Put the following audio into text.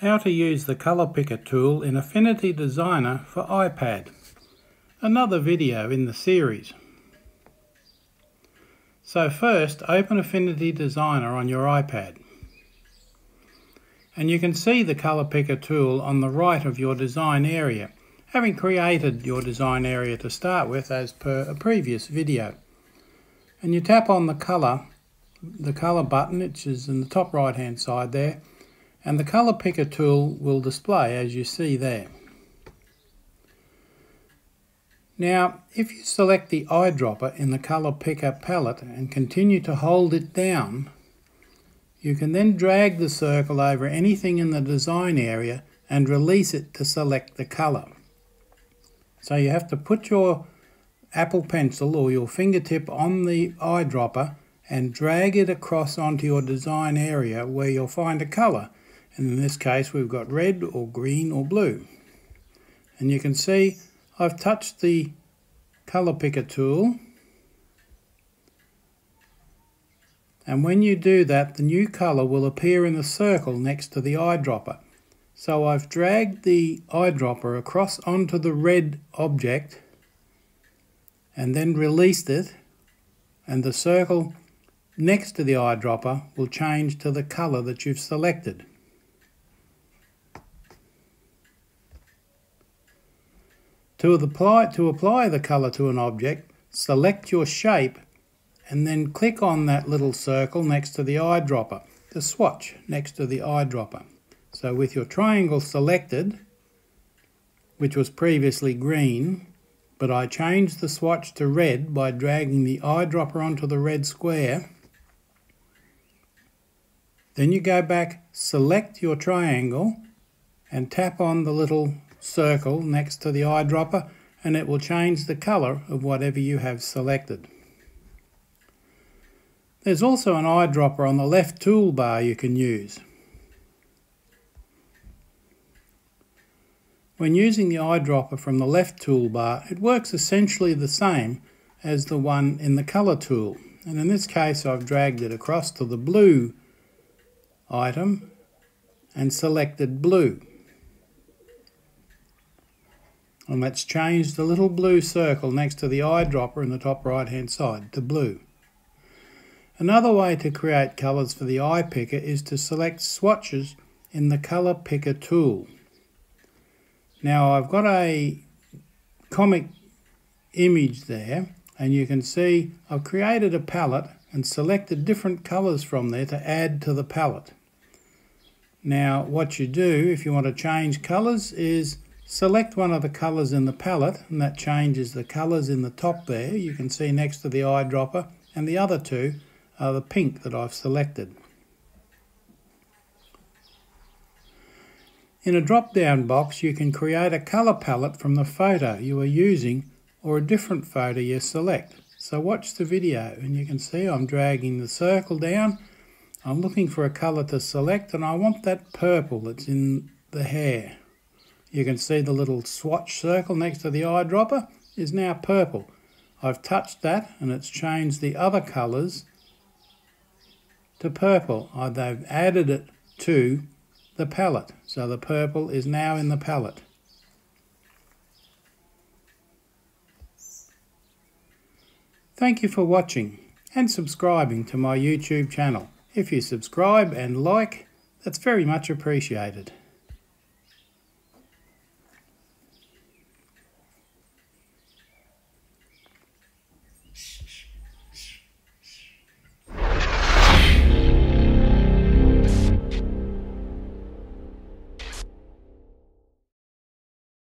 How to use the color picker tool in Affinity Designer for iPad. Another video in the series. So first, open Affinity Designer on your iPad. And you can see the color picker tool on the right of your design area, having created your design area to start with as per a previous video. And you tap on the color button, which is in the top right hand side there, and the color picker tool will display as you see there. Now, if you select the eyedropper in the color picker palette and continue to hold it down, you can then drag the circle over anything in the design area and release it to select the color. So you have to put your Apple Pencil or your fingertip on the eyedropper and drag it across onto your design area where you'll find a color. And in this case, we've got red or green or blue. And you can see I've touched the color picker tool. And when you do that, the new color will appear in the circle next to the eyedropper. So I've dragged the eyedropper across onto the red object and then released it, and the circle next to the eyedropper will change to the color that you've selected. To apply the color to an object, select your shape and then click on that little circle next to the eyedropper, the swatch next to the eyedropper. So with your triangle selected, which was previously green, but I changed the swatch to red by dragging the eyedropper onto the red square. Then you go back, select your triangle and tap on the little circle next to the eyedropper, and it will change the color of whatever you have selected. There's also an eyedropper on the left toolbar you can use. When using the eyedropper from the left toolbar, it works essentially the same as the one in the color tool. And in this case, I've dragged it across to the blue item and selected blue. And let's change the little blue circle next to the eyedropper in the top right hand side to blue. Another way to create colors for the eye picker is to select swatches in the color picker tool. Now I've got a comic image there, and you can see I've created a palette and selected different colors from there to add to the palette. Now what you do if you want to change colors is select one of the colors in the palette, and that changes the colors in the top there. You can see next to the eyedropper, and the other two are the pink that I've selected. In a drop-down box, you can create a colour palette from the photo you are using or a different photo you select. So watch the video, and you can see I'm dragging the circle down. I'm looking for a colour to select, and I want that purple that's in the hair. You can see the little swatch circle next to the eyedropper is now purple. I've touched that, and it's changed the other colours to purple. They've added it to the palette, so the purple is now in the palette. Thank you for watching and subscribing to my YouTube channel. If you subscribe and like, that's very much appreciated.